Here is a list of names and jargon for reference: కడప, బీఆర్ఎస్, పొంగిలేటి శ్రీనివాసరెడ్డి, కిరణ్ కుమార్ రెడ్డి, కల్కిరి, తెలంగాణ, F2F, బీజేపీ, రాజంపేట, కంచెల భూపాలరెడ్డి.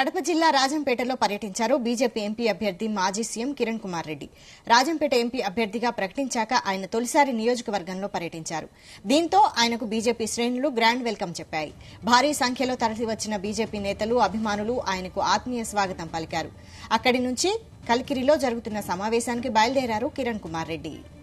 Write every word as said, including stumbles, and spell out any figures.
కడప జిల్లా రాజంపేటలో పర్యటించారు బీజేపీ MP అభ్యర్థి మాజీ సీఎం కిరణ్ కుమార్ రెడ్డి. రాజంపేట ఎంపీ అభ్యర్థిగా ప్రకటించాక ఆయన తొలిసారి నియోజకవర్గంలో పర్యటించారు. దీంతో ఆయనకు బీజేపీ శ్రేణులు గ్రాండ్ వెల్కమ్ చెప్పాయి. భారీ సంఖ్యలో తరలివచ్చిన బీజేపీ నేతలు, అభిమానులు ఆయనకు ఆత్మీయ స్వాగతం పలికారు. అక్కడి నుంచి కల్కిరిలో జరుగుతున్న సమావేశానికి బయలుదేరారు కిరణ్ కుమార్ రెడ్డి.